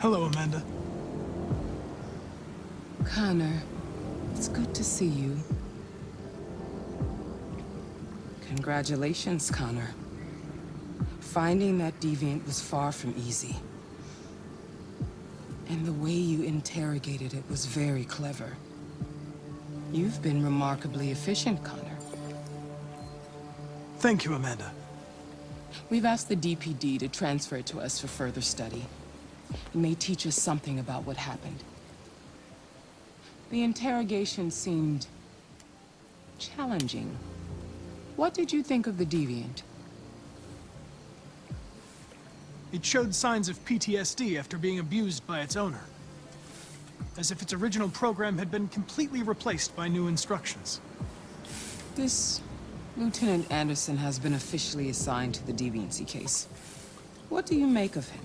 Hello, Amanda. Connor, it's good to see you. Congratulations, Connor. Finding that deviant was far from easy. And the way you interrogated it was very clever. You've been remarkably efficient, Connor. Thank you, Amanda. We've asked the DPD to transfer it to us for further study. It may teach us something about what happened. The interrogation seemed challenging. What did you think of the deviant? It showed signs of PTSD after being abused by its owner. As if its original program had been completely replaced by new instructions. This Lieutenant Anderson has been officially assigned to the deviancy case. What do you make of him?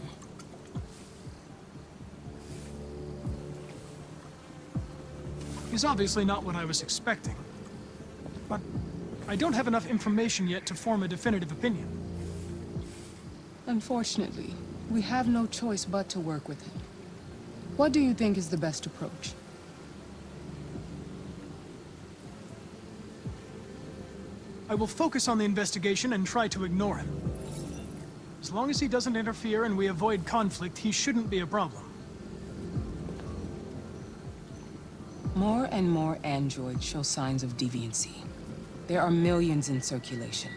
He's obviously not what I was expecting. But I don't have enough information yet to form a definitive opinion. Unfortunately, we have no choice but to work with him. What do you think is the best approach? I will focus on the investigation and try to ignore him. As long as he doesn't interfere and we avoid conflict, he shouldn't be a problem. More and more androids show signs of deviancy. There are millions in circulation.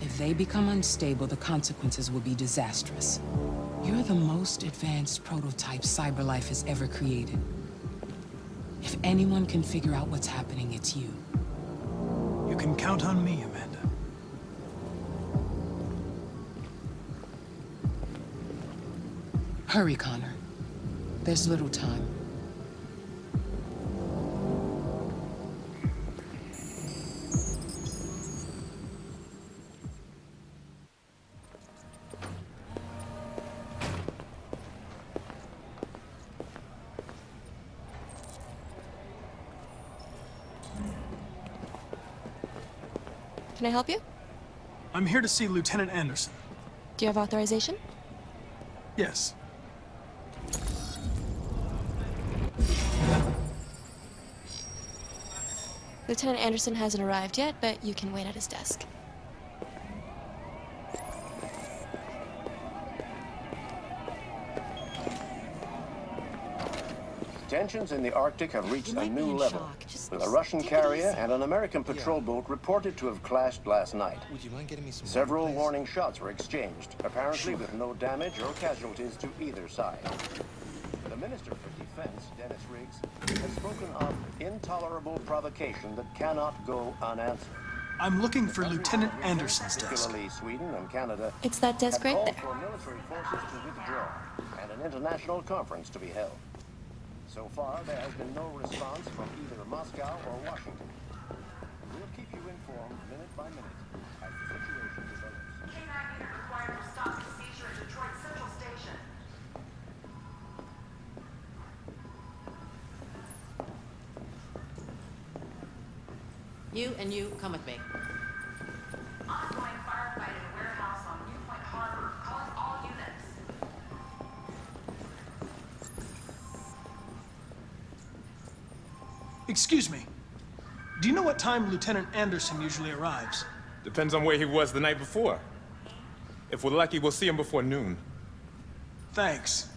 If they become unstable, the consequences will be disastrous. You're the most advanced prototype CyberLife has ever created. If anyone can figure out what's happening, it's you. You can count on me, Amanda. Hurry, Connor. There's little time. Can I help you? I'm here to see Lieutenant Anderson. Do you have authorization? Yes. Lieutenant Anderson hasn't arrived yet, but you can wait at his desk. Tensions in the Arctic have reached a new level, with a Russian carrier and an American patrol boat reported to have clashed last night. Several warning shots were exchanged, apparently with no damage or casualties to either side. The Minister for Defense, Dennis Riggs, has spoken of intolerable provocation that cannot go unanswered. I'm looking for Lieutenant Anderson's desk. Sweden and Canada. It's that desk right there. For military forces to withdraw and an international conference to be held. So far, there has been no response from either Moscow or Washington. We'll keep you informed minute by minute as the situation develops. K9 unit required to stop the seizure at Detroit Central Station. You and you come with me. Ongoing firefighting at a warehouse on New Point Harbor. Calling all units. Excuse me. Do you know what time Lieutenant Anderson usually arrives? Depends on where he was the night before. If we're lucky, we'll see him before noon. Thanks.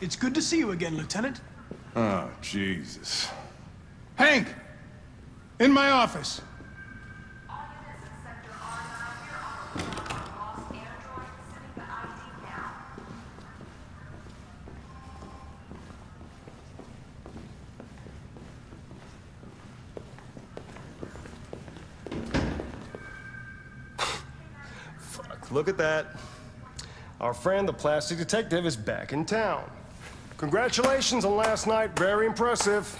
It's good to see you again, Lieutenant. Oh, Jesus. Hank! In my office! Look at that. Our friend, the plastic detective, is back in town. Congratulations on last night. Very impressive.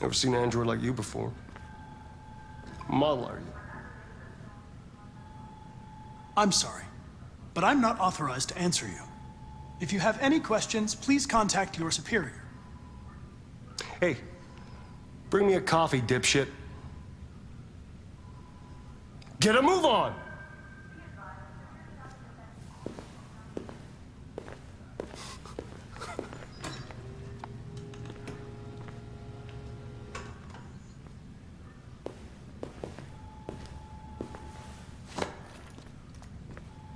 Never seen an android like you before. Model, are you? I'm sorry, but I'm not authorized to answer you. If you have any questions, please contact your superior. Hey, bring me a coffee, dipshit. Get a move on!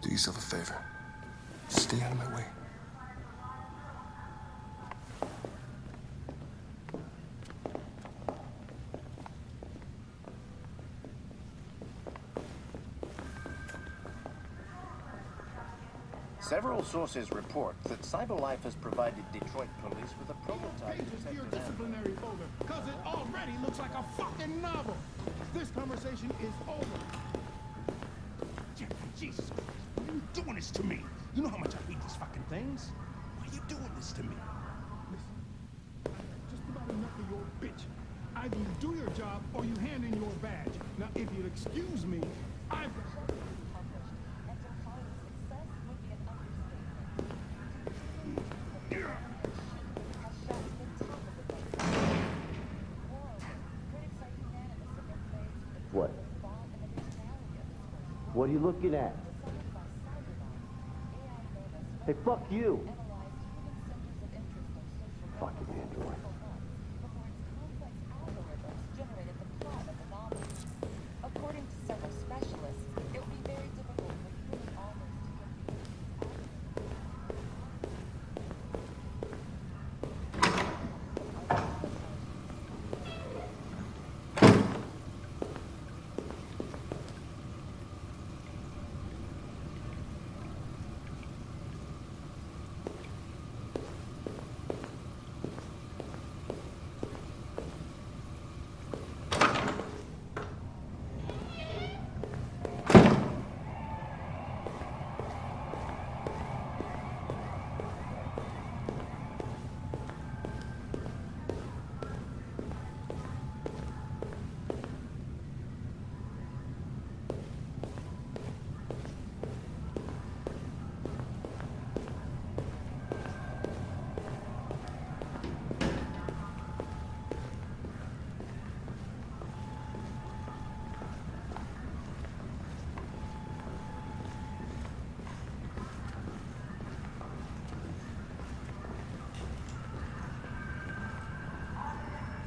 Do yourself a favor. Stay out of my way. Several sources report that CyberLife has provided Detroit police with a prototype. Pages to your disciplinary folder, because it already looks like a fucking novel. This conversation is over. Jesus Christ. Why are you doing this to me? You know how much I hate these fucking things? Why are you doing this to me? Listen, I have just about enough of your bitch. Either you do your job or you hand in your badge. Now, if you'll excuse me, I've got... What? What are you looking at? Hey, fuck you! Fucking android. According to several specialists, it would be very difficult for human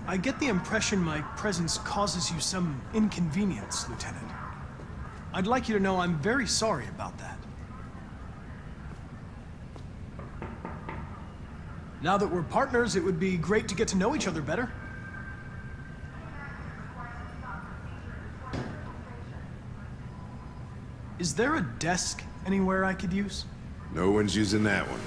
I get the impression my presence causes you some inconvenience, Lieutenant. I'd like you to know I'm very sorry about that. Now that we're partners, it would be great to get to know each other better. Is there a desk anywhere I could use? No one's using that one.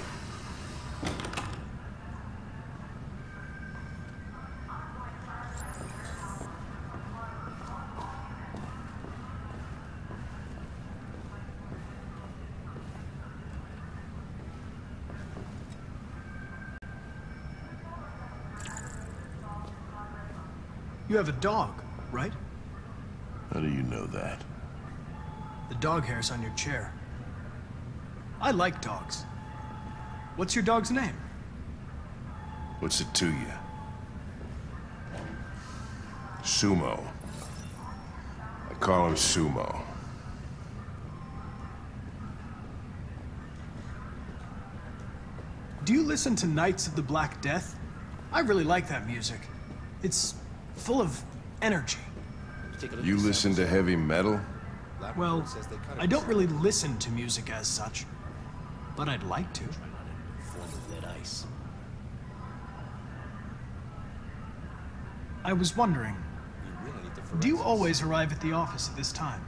You have a dog, right? How do you know that? The dog hair's on your chair. I like dogs. What's your dog's name? What's it to you? Sumo. I call him Sumo. Do you listen to Knights of the Black Death? I really like that music. It's full of energy. You listen to heavy metal? Well, I don't really listen to music as such, but I'd like to. I was wondering, do you always arrive at the office at this time?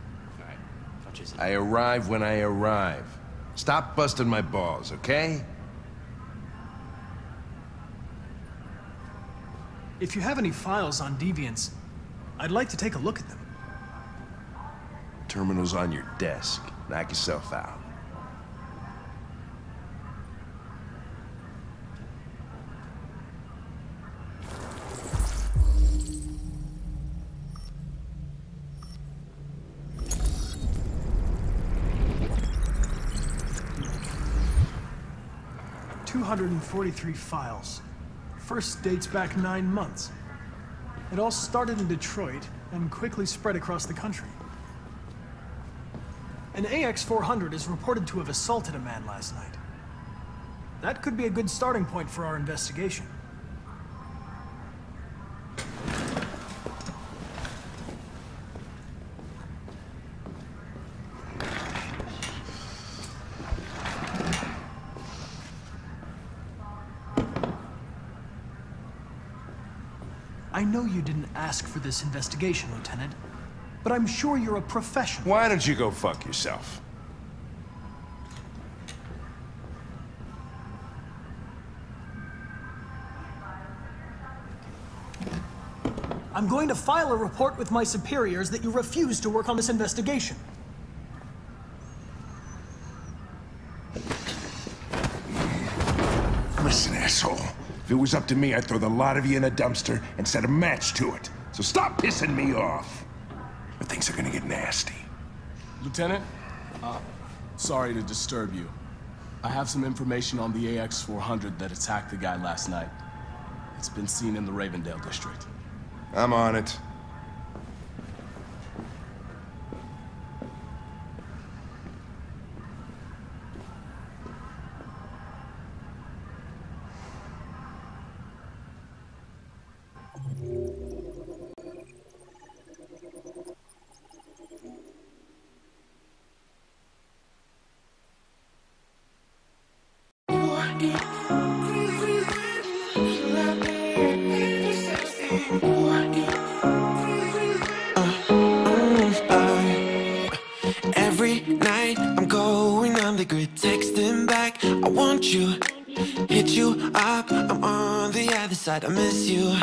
I arrive when I arrive. Stop busting my balls, okay? If you have any files on deviants, I'd like to take a look at them. Terminal's on your desk. Knock yourself out. ...243 files. First dates back 9 months. It all started in Detroit and quickly spread across the country. An AX400 is reported to have assaulted a man last night. That could be a good starting point for our investigation. I know you didn't ask for this investigation, Lieutenant, but I'm sure you're a professional. Why don't you go fuck yourself? I'm going to file a report with my superiors that you refused to work on this investigation. Listen, asshole. If it was up to me, I'd throw the lot of you in a dumpster and set a match to it. So stop pissing me off. But things are gonna get nasty. Lieutenant, sorry to disturb you. I have some information on the AX400 that attacked the guy last night. It's been seen in the Ravendale district. I'm on it. Every night I'm going on the grid, texting back, I want you, hit you up, I'm on the other side, I miss you.